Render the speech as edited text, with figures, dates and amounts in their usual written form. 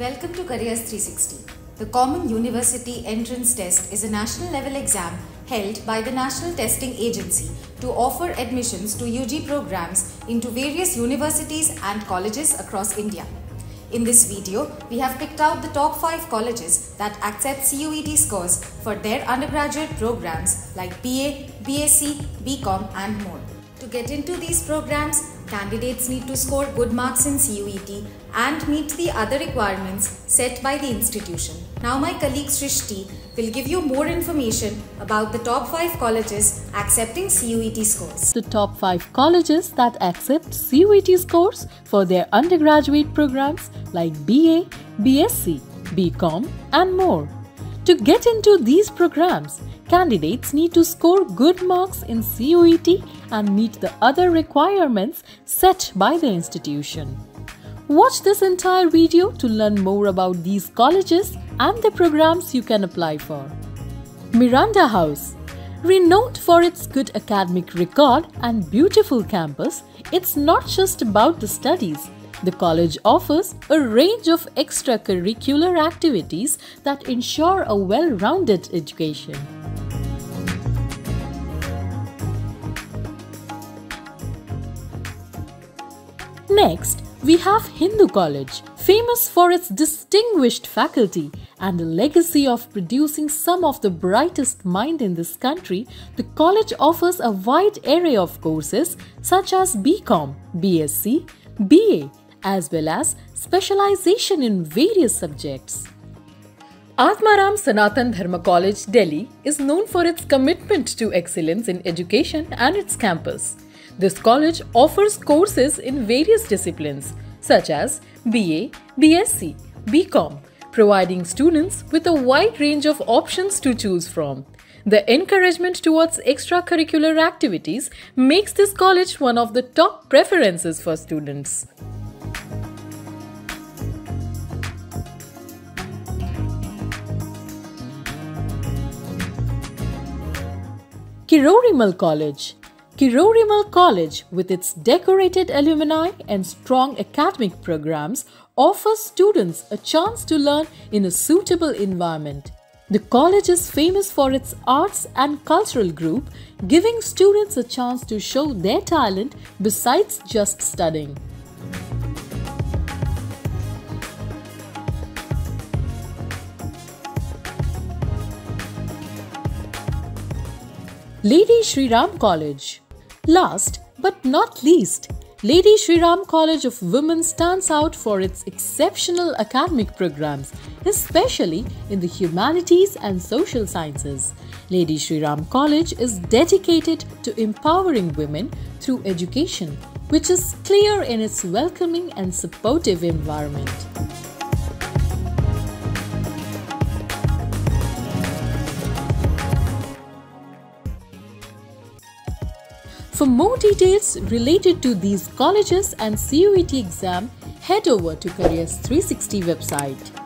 Welcome to Careers360. The Common University Entrance Test is a national level exam held by the National Testing Agency to offer admissions to UG programs into various universities and colleges across India. In this video, we have picked out the top 5 colleges that accept CUET scores for their undergraduate programs like BA, BSc, BCom and more. To get into these programs, candidates need to score good marks in CUET and meet the other requirements set by the institution. Now my colleague Srishti will give you more information about the top 5 colleges accepting CUET scores. The top 5 colleges that accept CUET scores for their undergraduate programs like BA, BSc, BCom and more. To get into these programs, candidates need to score good marks in CUET and meet the other requirements set by the institution. Watch this entire video to learn more about these colleges and the programs you can apply for. Miranda House. Renowned for its good academic record and beautiful campus, it's not just about the studies. The college offers a range of extracurricular activities that ensure a well-rounded education. Next, we have Hindu College, famous for its distinguished faculty and the legacy of producing some of the brightest minds in this country. The college offers a wide array of courses such as BCom, BSc, BA, as well as specialization in various subjects. Atma Ram Sanatan Dharma College, Delhi is known for its commitment to excellence in education and its campus. This college offers courses in various disciplines such as BA, BSc, BCom, providing students with a wide range of options to choose from. The encouragement towards extracurricular activities makes this college one of the top preferences for students. Kirori Mal College. Kirori Mal College, with its decorated alumni and strong academic programs, offers students a chance to learn in a suitable environment. The college is famous for its arts and cultural group, giving students a chance to show their talent besides just studying. Lady Shri Ram College. Last but not least, Lady Shri Ram College of Women stands out for its exceptional academic programs, especially in the humanities and social sciences. Lady Shri Ram College is dedicated to empowering women through education, which is clear in its welcoming and supportive environment. For more details related to these colleges and CUET exam, head over to Careers360 website.